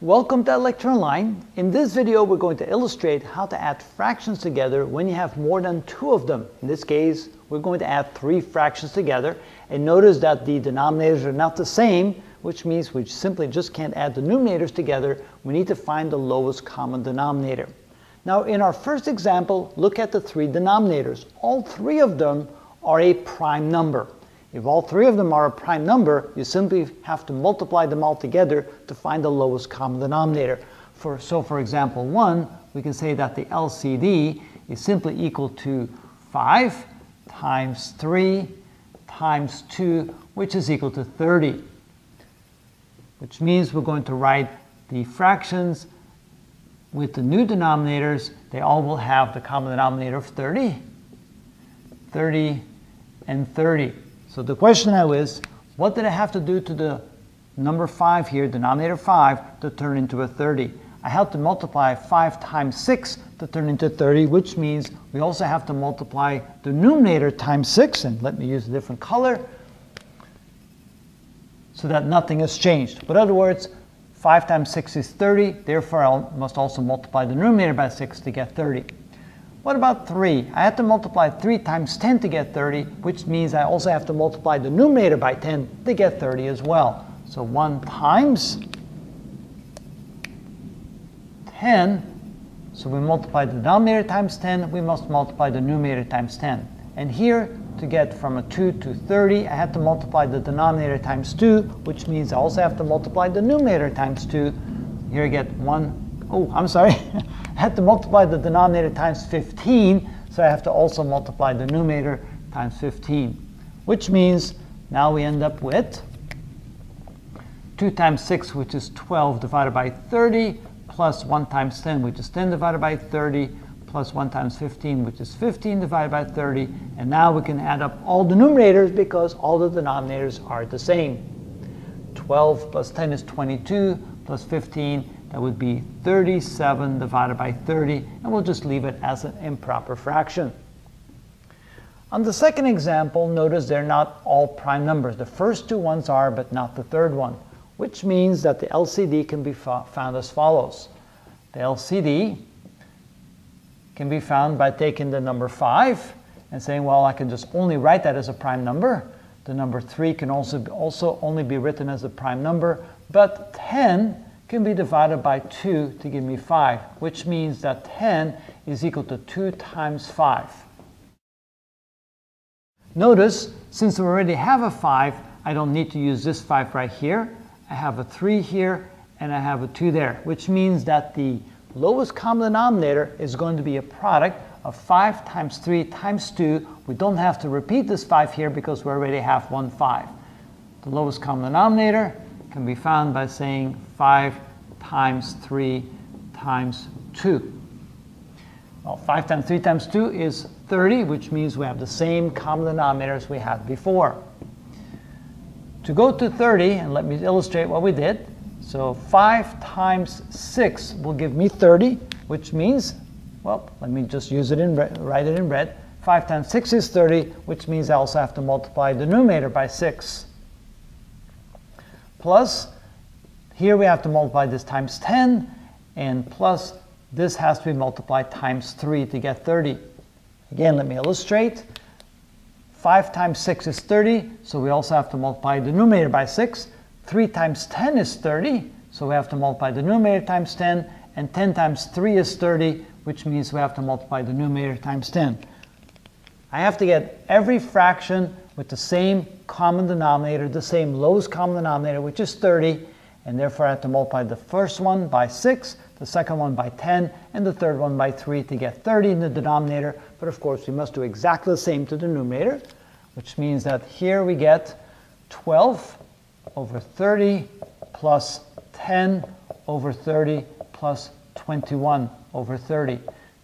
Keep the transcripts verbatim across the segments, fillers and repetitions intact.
Welcome to Electron Line. In this video we're going to illustrate how to add fractions together when you have more than two of them. In this case we're going to add three fractions together, and notice that the denominators are not the same, which means we simply just can't add the numerators together. We need to find the lowest common denominator. Now in our first example, look at the three denominators. All three of them are a prime number. If all three of them are a prime number, you simply have to multiply them all together to find the lowest common denominator. For, so for example one, we can say that the L C D is simply equal to five times three times two, which is equal to thirty. Which means we're going to write the fractions with the new denominators. They all will have the common denominator of thirty, thirty, and thirty. So the question now is, what did I have to do to the number five here, denominator five, to turn into a thirty? I have to multiply five times six to turn into thirty, which means we also have to multiply the numerator times six, and let me use a different color, so that nothing has changed. But in other words, five times six is thirty, therefore I must also multiply the numerator by six to get thirty. What about three? I have to multiply three times ten to get thirty, which means I also have to multiply the numerator by ten to get thirty as well. So one times ten, so we multiply the denominator times ten, we must multiply the numerator times ten. And here, to get from a two to thirty, I have to multiply the denominator times two, which means I also have to multiply the numerator times two. Here I get one. Oh, I'm sorry, I had to multiply the denominator times fifteen, so I have to also multiply the numerator times fifteen, which means now we end up with two times six, which is twelve, divided by thirty, plus one times ten, which is ten, divided by thirty, plus one times fifteen, which is fifteen, divided by thirty, and now we can add up all the numerators because all the denominators are the same. twelve plus ten is twenty-two, plus fifteen, that would be thirty-seven divided by thirty, and we'll just leave it as an improper fraction. On the second example, notice they're not all prime numbers. The first two ones are, but not the third one, which means that the L C D can be fo- found as follows. The L C D can be found by taking the number five and saying, well, I can just only write that as a prime number. The number three can also, be, also only be written as a prime number, but ten can be divided by two to give me five, which means that ten is equal to two times five. Notice, since we already have a five, I don't need to use this five right here. I have a three here, and I have a two there, which means that the lowest common denominator is going to be a product of five times three times two. We don't have to repeat this five here because we already have one five. The lowest common denominator can be found by saying five times three times two. Well, five times three times two is thirty, which means we have the same common denominators we had before. To go to thirty, and let me illustrate what we did, so five times six will give me thirty, which means, well, let me just use it in red, write it in red. five times six is thirty, which means I also have to multiply the numerator by six. Plus, here we have to multiply this times ten, and plus this has to be multiplied times three to get thirty. Again, let me illustrate. five times six is thirty, so we also have to multiply the numerator by six. three times ten is thirty, so we have to multiply the numerator times ten, and ten times three is thirty, which means we have to multiply the numerator times ten. I have to get every fraction with the same common denominator, the same lowest common denominator, which is thirty, and therefore I have to multiply the first one by six, the second one by ten, and the third one by three to get thirty in the denominator. But of course we must do exactly the same to the numerator, which means that here we get twelve over thirty plus ten over thirty plus twenty-one over thirty.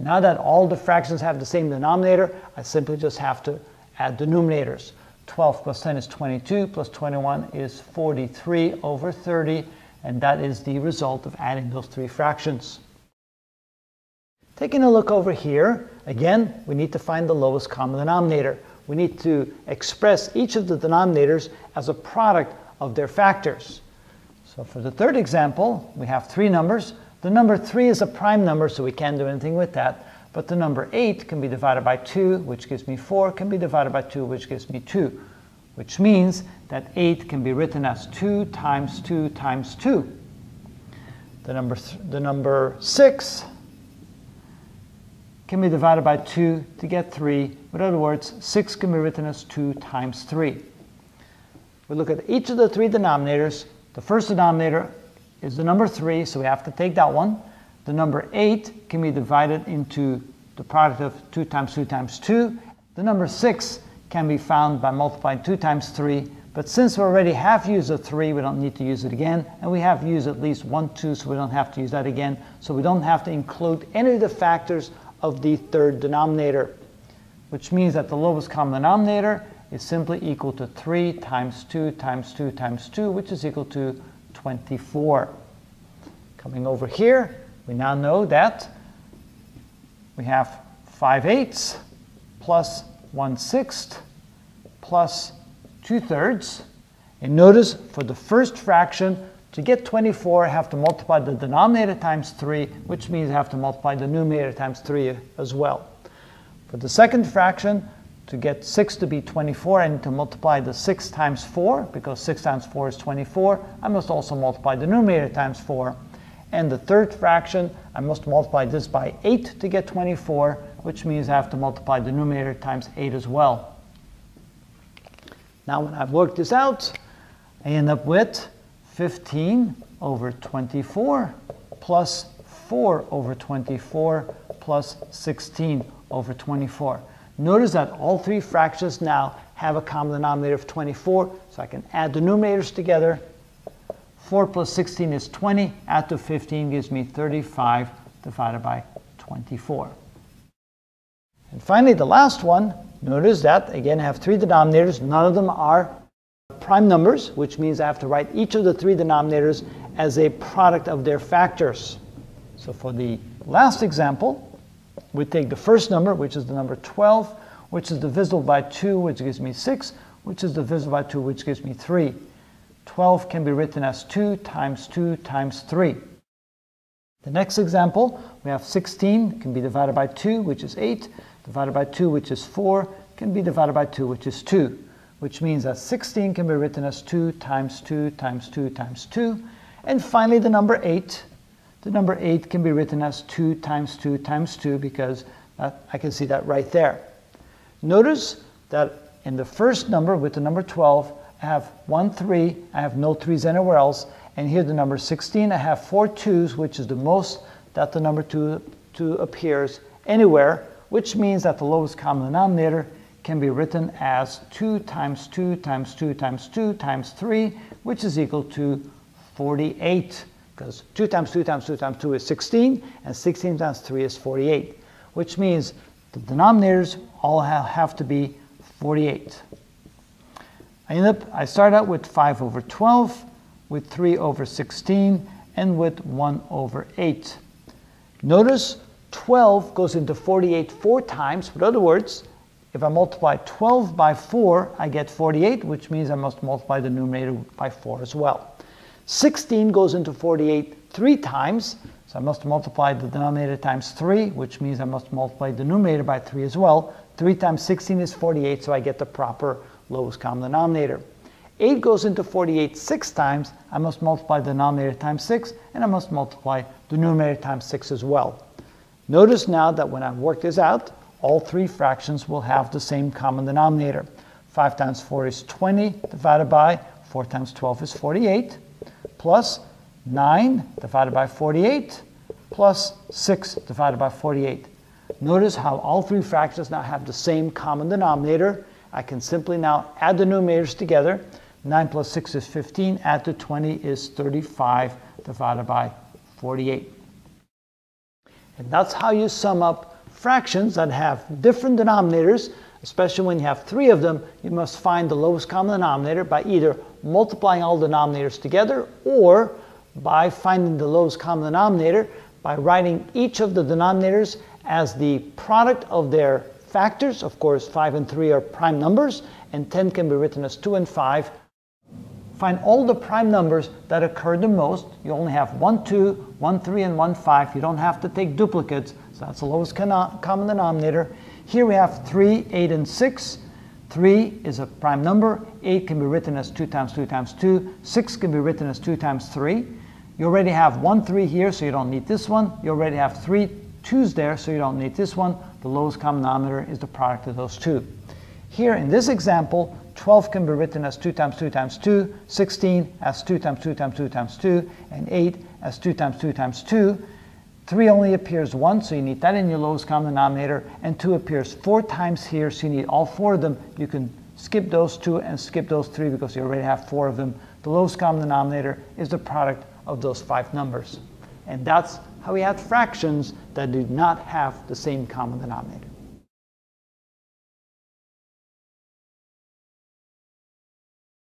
Now that all the fractions have the same denominator, I simply just have to add the numerators. twelve plus ten is twenty-two, plus twenty-one is forty-three over thirty, and that is the result of adding those three fractions. Taking a look over here, again, we need to find the lowest common denominator. We need to express each of the denominators as a product of their factors. So for the third example, we have three numbers. The number three is a prime number, so we can't do anything with that. But the number eight can be divided by two, which gives me four, can be divided by two, which gives me two, which means that eight can be written as two times two times two. The number, th the number six can be divided by two to get three. In other words, six can be written as two times three. We look at each of the three denominators. The first denominator is the number three, so we have to take that one. The number eight can be divided into the product of two times two times two. The number six can be found by multiplying two times three, but since we already have used a three, we don't need to use it again, and we have used at least one two, so we don't have to use that again, so we don't have to include any of the factors of the third denominator, which means that the lowest common denominator is simply equal to three times two times two times two, which is equal to twenty-four. Coming over here, we now know that we have five eighths plus one sixth plus two thirds. And notice for the first fraction, to get twenty-four, I have to multiply the denominator times three, which means I have to multiply the numerator times three as well. For the second fraction, to get six to be twenty-four, I need to multiply the six times four, because six times four is twenty-four. I must also multiply the numerator times four. And the third fraction, I must multiply this by eight to get twenty-four, which means I have to multiply the numerator times eight as well. Now when I've worked this out, I end up with fifteen over twenty-four plus four over twenty-four plus sixteen over twenty-four. Notice that all three fractions now have a common denominator of twenty-four, so I can add the numerators together. four plus sixteen is twenty, add to fifteen gives me thirty-five divided by twenty-four. And finally, the last one, notice that again I have three denominators, none of them are prime numbers, which means I have to write each of the three denominators as a product of their factors. So for the last example, we take the first number, which is the number twelve, which is divisible by two, which gives me six, which is divisible by two, which gives me three. twelve can be written as two times two times three. The next example, we have sixteen, can be divided by two, which is eight, divided by two, which is four, can be divided by two, which is two, which means that sixteen can be written as two times two times two times two. And finally, the number eight. The number eight can be written as two times two times two, because that, I can see that right there. Notice that in the first number with the number twelve, I have one three, I have no threes anywhere else, and here the number sixteen, I have four twos, which is the most that the number two, two appears anywhere, which means that the lowest common denominator can be written as two times two times two times two times three, which is equal to forty-eight. Because two times two times two times two is sixteen, and sixteen times three is forty-eight, which means the denominators all have to be forty-eight. I end up, I start out with five over twelve, with three over sixteen, and with one over eight. Notice twelve goes into forty-eight four times. In other words, if I multiply twelve by four, I get forty-eight, which means I must multiply the numerator by four as well. sixteen goes into forty-eight three times, so I must multiply the denominator times three, which means I must multiply the numerator by three as well. three times sixteen is forty-eight, so I get the proper lowest common denominator. eight goes into forty-eight six times, I must multiply the denominator times six, and I must multiply the numerator times six as well. Notice now that when I work this out, all three fractions will have the same common denominator. five times four is twenty, divided by four times twelve is forty-eight, plus nine divided by forty-eight, plus six divided by forty-eight. Notice how all three fractions now have the same common denominator. I can simply now add the numerators together. nine plus six is fifteen, add to twenty is thirty-five divided by forty-eight. And that's how you sum up fractions that have different denominators. Especially when you have three of them, you must find the lowest common denominator by either multiplying all denominators together, or by finding the lowest common denominator by writing each of the denominators as the product of their factors. Of course, five and three are prime numbers, and ten can be written as two and five. Find all the prime numbers that occur the most. You only have one, two, one, three, and one, five. You don't have to take duplicates, so that's the lowest common denominator. Here we have three, eight, and six. three is a prime number. eight can be written as two times two times two. six can be written as two times three. You already have one, three here, so you don't need this one. You already have three twos there, so you don't need this one. The lowest common denominator is the product of those two. Here in this example, twelve can be written as two times two times two, sixteen as two times two times two times two, and eight as two times two times two. three only appears once, so you need that in your lowest common denominator, and two appears four times here, so you need all four of them. You can skip those two and skip those three because you already have four of them. The lowest common denominator is the product of those five numbers. And that's how we had fractions that do not have the same common denominator.